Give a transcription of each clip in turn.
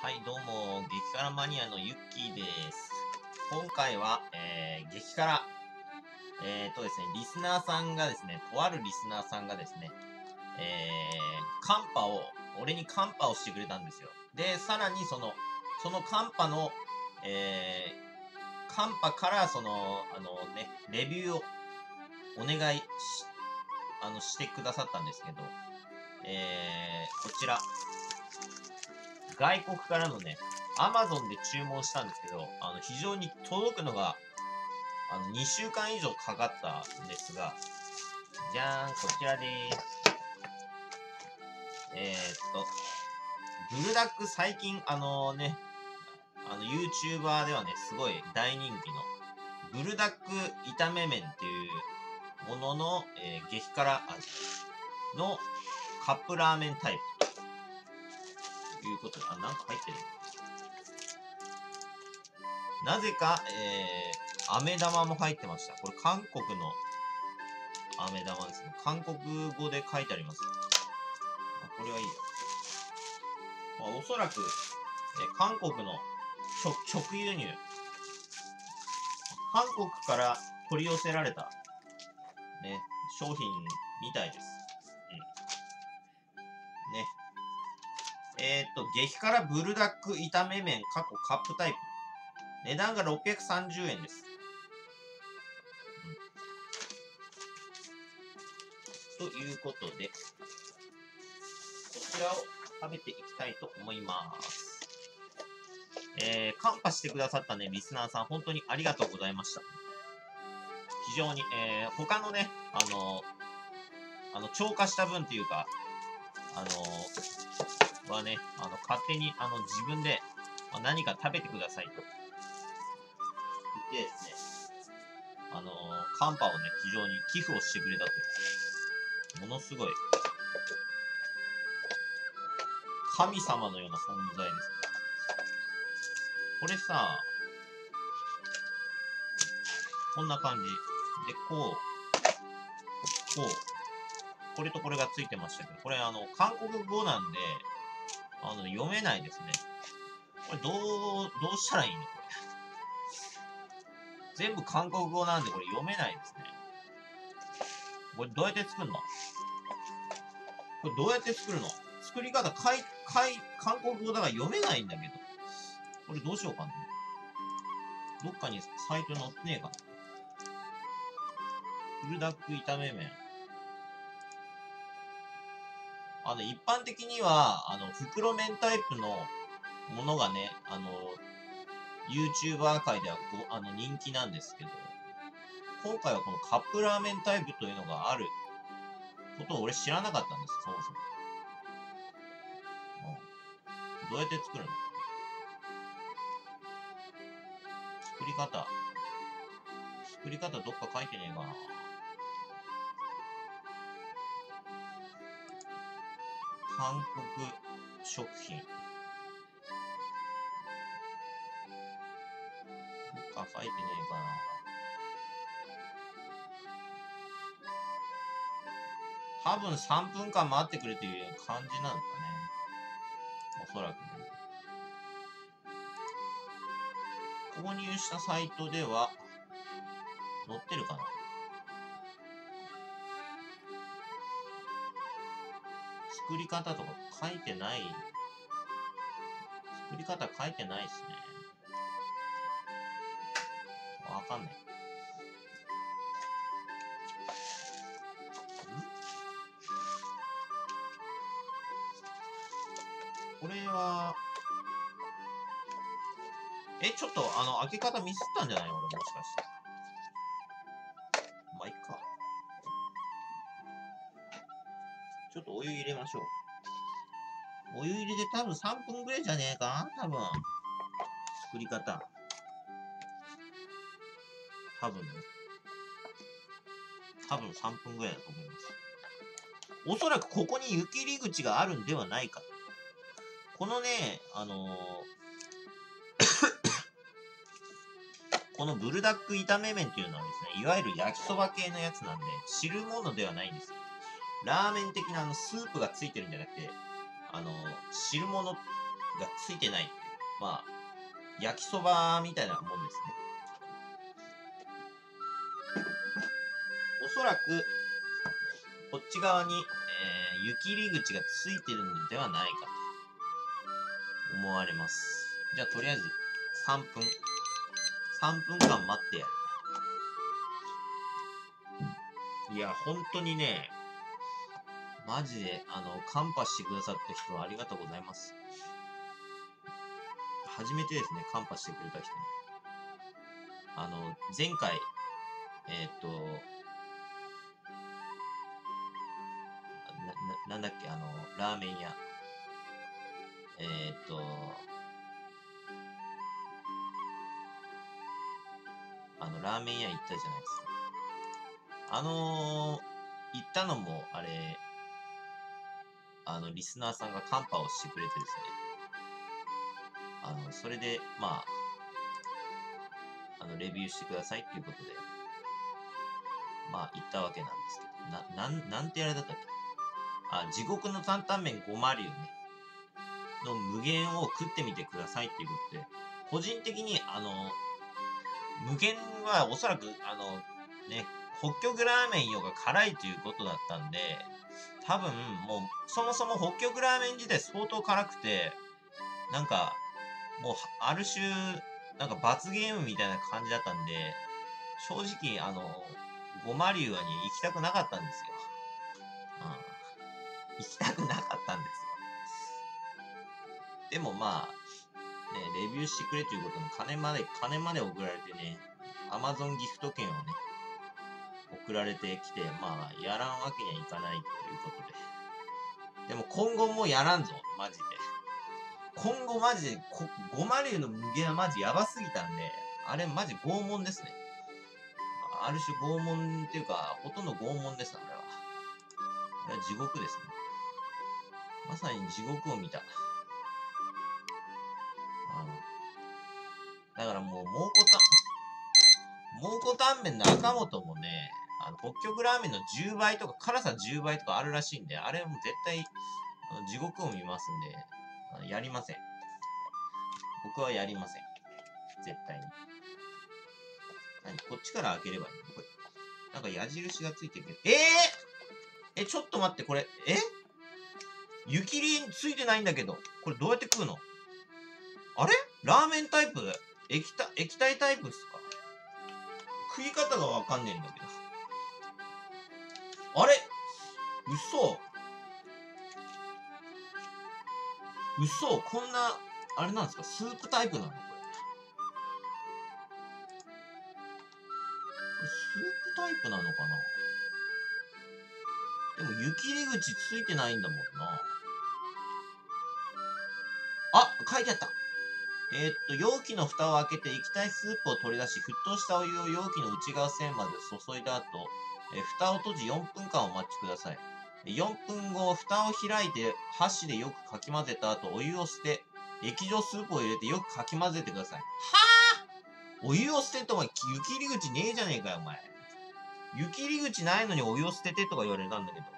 はい、どうも、激辛マニアのユッキーです。今回は、激辛。ですね、リスナーさんがですね、とあるリスナーさんがですね、俺にカンパをしてくれたんですよ。で、さらにそのカンパの、カンパからレビューをお願いしてくださったんですけど、こちら。外国からのね、Amazon で注文したんですけど、非常に届くのが、2週間以上かかったんですが、じゃーん、こちらでーす。ブルダック最近、YouTuber ではね、すごい大人気の、ブルダック炒め麺っていうものの、激辛味のカップラーメンタイプ。いうことで、なんか入ってる。なぜか、飴玉も入ってました。これ、韓国の飴玉ですね。韓国語で書いてあります。これはいいよ。おそらく、韓国の直輸入。韓国から取り寄せられた、ね、商品みたいです。うん。ね。激辛ブルダック炒め麺、過去カップタイプ。値段が630円です。うん、ということで、こちらを食べていきたいと思います。カンパしてくださったね、リスナーさん、本当にありがとうございました。非常に、他のね、超過した分というか、はね、勝手に、自分で何か食べてくださいと。言ってですね、カンパをね、非常に寄付をしてくれたという。ものすごい、神様のような存在ですね。これさ、こんな感じ。で、こう、これとこれがついてましたけど、これ韓国語なんで、読めないですね。これ、どうしたらいいのこれ。全部韓国語なんで、これ読めないですね。これ、どうやって作るのこれ、どうやって作るの作り方、韓国語だから読めないんだけど。これ、どうしようかな。どっかにサイトに載ってねえかな。ブルダック炒め麺。一般的には、袋麺タイプのものがね、YouTuber 界では人気なんですけど、今回はこのカップラーメンタイプというのがあることを俺知らなかったんです、そもそも。どうやって作るの？作り方どっか書いてねえかな。韓国食品。どっか書いてねえかな。多分3分間待ってくれという感じなのかね。おそらくね。購入したサイトでは、載ってるかな。作り方とか書いてない。作り方書いてないですね。わかんない。ん？これは、ちょっと開け方ミスったんじゃない？俺もしかして。ちょっとお湯入れましょう。お湯入れて多分3分ぐらいじゃねえか？多分。作り方。多分ね。多分3分ぐらいだと思います。おそらくここに湯切り口があるんではないか。このね、このブルダック炒め麺っていうのはですね、いわゆる焼きそば系のやつなんで、汁物ではないんですよ。ラーメン的なスープがついてるんじゃなくて、汁物がついてないっていう、まあ、焼きそばみたいなもんですね。おそらく、こっち側に、湯切り口がついてるのではないかと思われます。じゃあ、とりあえず、3分。3分間待ってやる。いや、本当にね、マジで、カンパしてくださった人はありがとうございます。初めてですね、カンパしてくれた人ね。前回、なんだっけ、ラーメン屋。ラーメン屋行ったじゃないですか。行ったのも、あれ、リスナーさんがカンパをしてくれてですね。それで、まあ、レビューしてくださいっていうことで、まあ、行ったわけなんですけど、なんてあれだったっけ？あ、地獄の担々麺ごま流ね、の無限を食ってみてくださいっていうことで、個人的に、無限はおそらく、ね、北極ラーメンよが辛いということだったんで、多分もう、そもそも北極ラーメン自体相当辛くて、なんか、もう、ある種、なんか罰ゲームみたいな感じだったんで、正直、ゴマリュウに行きたくなかったんですよ。うん。行きたくなかったんですよ。でもまあ、ね、レビューしてくれということの金まで送られてね、Amazon ギフト券をね、送られてきて、まあ、やらんわけにはいかないということで。でも今後もやらんぞ、マジで。今後マジで、ゴマリュウの無限はマジやばすぎたんで、あれマジ拷問ですね。ある種拷問っていうか、ほとんど拷問です、あれは。あれは地獄ですね。まさに地獄を見た。だからもう、蒙古タンメンの赤本もね、北極ラーメンの10倍とか、辛さ10倍とかあるらしいんで、あれはもう絶対、地獄を見ますんで、やりません。僕はやりません。絶対に。何？こっちから開ければいいの？これ。なんか矢印がついてくる。ちょっと待って、これ。湯切りついてないんだけど。これどうやって食うの？あれ？ラーメンタイプ？液体タイプっすか？食い方がわかんねえんだけど。あれ？嘘。嘘、こんな、あれなんですか？スープタイプなの？これ。スープタイプなのかな？でも、湯切り口ついてないんだもんな。あ、書いてあった。容器の蓋を開けて液体スープを取り出し、沸騰したお湯を容器の内側線まで注いだ後、蓋を閉じ4分間お待ちください。4分後、蓋を開いて、箸でよくかき混ぜた後、お湯を捨て、液状スープを入れてよくかき混ぜてください。はぁ！お湯を捨てとお前、湯切り口ねえじゃねえかよ、お前。湯切り口ないのにお湯を捨ててとか言われたんだけど。は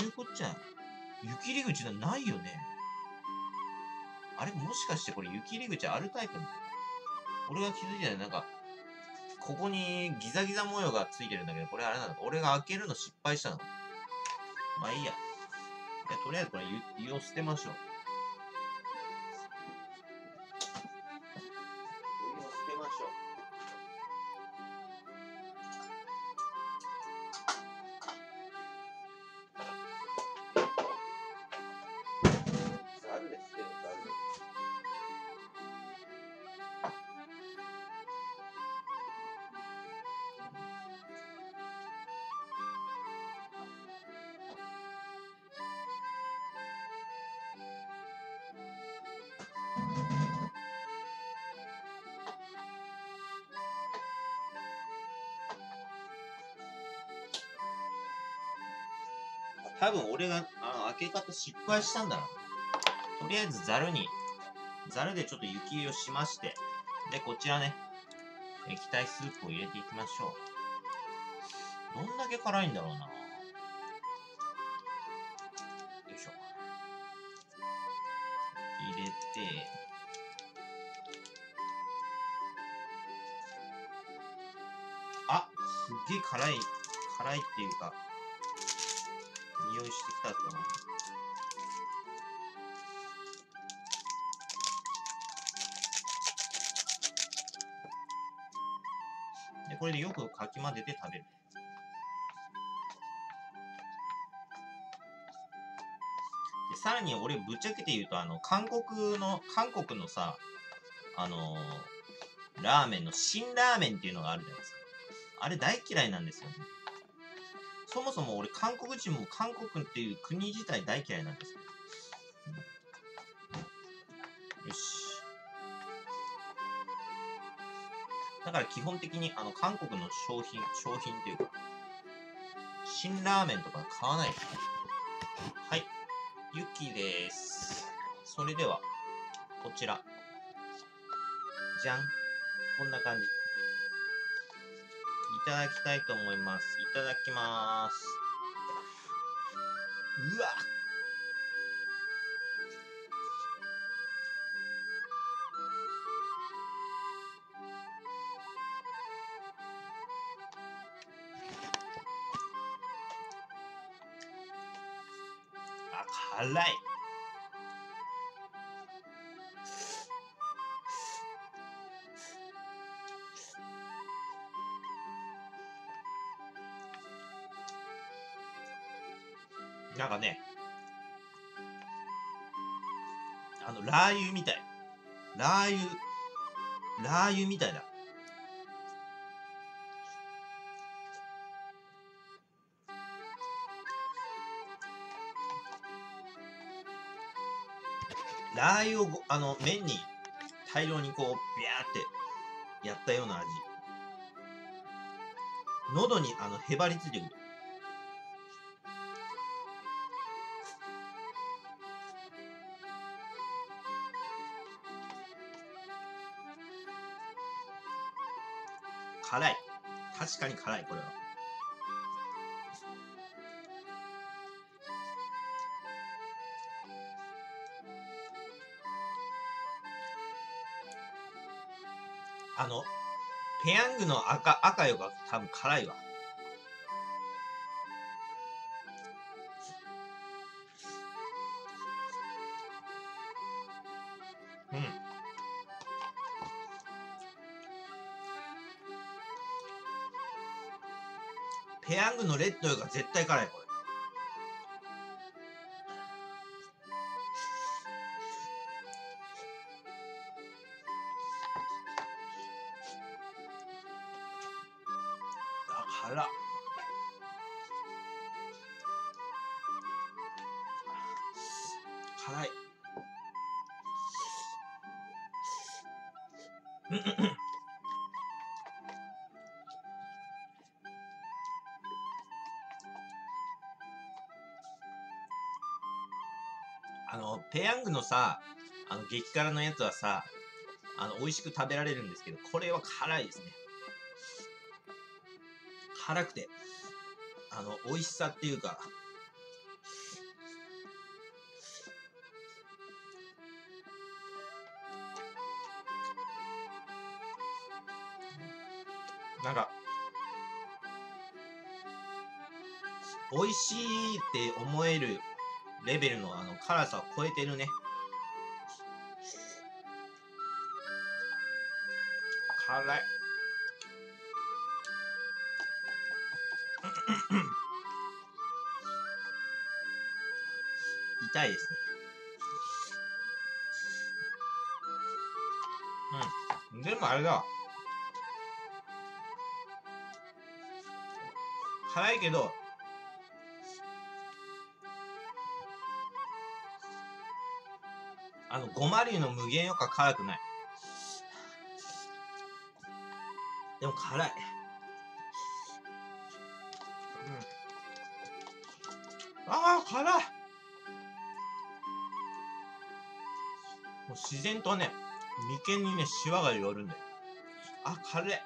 ぁ！どういうこっちゃん？湯切り口ないよね。あれ、もしかしてこれ湯切り口あるタイプなの？俺が気づいたらなんか、ここにギザギザ模様がついてるんだけど、これあれなのか？俺が開けるの失敗したの？まあいいや。とりあえずこれ湯を捨てましょう。湯を捨てましょう。ザルですね、ザル。多分俺が、開け方失敗したんだな。とりあえずザルでちょっと湯切りをしまして、で、こちらね、液体スープを入れていきましょう。どんだけ辛いんだろうな。よいしょ。れて、あ、すっげえ辛いっていうか、匂いしてきたぞ。で、これでよくかき混ぜて食べる。で、さらに俺ぶっちゃけて言うと、韓国のさ、ラーメンの辛ラーメンっていうのがあるじゃないですか。あれ大嫌いなんですよね。そもそも俺韓国人も韓国っていう国自体大嫌いなんですよ。よし。だから基本的に韓国の商品っていうか、辛ラーメンとか買わないですね。はい。ゆきです。それでは、こちら。じゃん。こんな感じ。いただきたいと思います。いただきます。うわっ。あ、辛い。なんかね、ラー油みたい。ラー油みたいだ。ラー油を麺に大量にこう、ビャーってやったような味。喉にへばりついてくる。辛い。確かに辛い、これは。ペヤングの赤よが多分辛いわ。うん。ペヤングのレッドが絶対辛い、これ。あ、辛っ。辛い。ペヤングのさ、激辛のやつはさ、美味しく食べられるんですけど、これは辛いですね。辛くて、美味しさっていうか、なんか、美味しいって思えるレベルの辛さを超えてるね。辛い。痛いですね。うん。でもあれだ。辛いけど、ゴマ流の無限よか辛くない。でも辛い。うん。ああ、辛い。もう自然とね、眉間にね、シワが寄るんだよ。あ、辛い。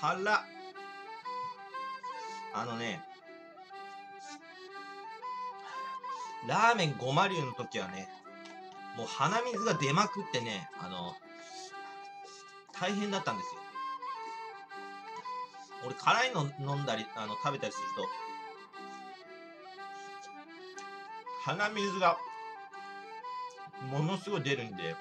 辛っ。ね、ラーメンごま流の時はね、もう鼻水が出まくってね、大変だったんですよ。俺、辛いの飲んだり、食べたりすると、鼻水が、ものすごい出るんで、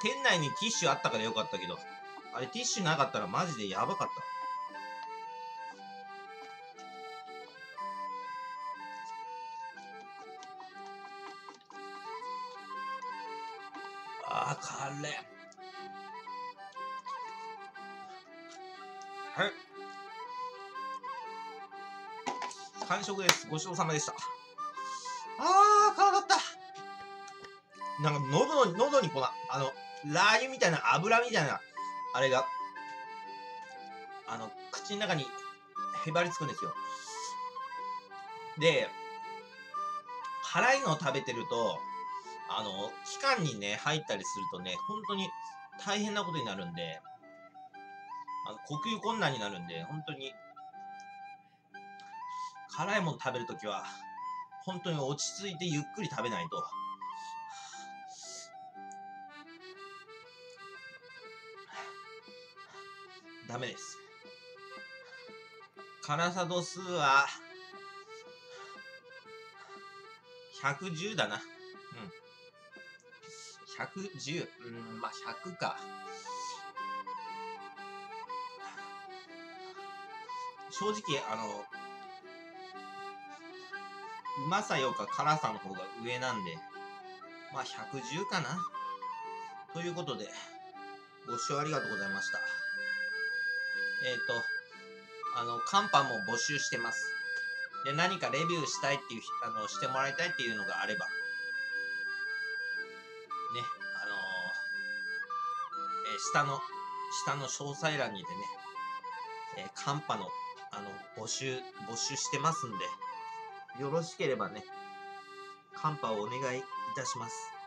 店内にティッシュあったからよかったけど、あれティッシュなかったらマジでやばかった。あー、カレー。はい。完食です。ごちそうさまでした。あー、辛かった。なんか喉にこの、ラー油みたいな油みたいな、あれが、口の中にへばりつくんですよ。で、辛いのを食べてると、期間にね、入ったりするとね、本当に大変なことになるんで、呼吸困難になるんで、本当に、辛いもの食べるときは、本当に落ち着いてゆっくり食べないと。ダメです。辛さ度数は、110だな。うん。110、うん、まあ、100か。正直、うまさよか辛さの方が上なんで、まあ、110かな。ということで、ご視聴ありがとうございました。カンパも募集してます。で、何かレビューしたいっていう、してもらいたいっていうのがあれば、ね、下の詳細欄にてね、カンパの、募集してますんで、よろしければね、カンパをお願いいたします。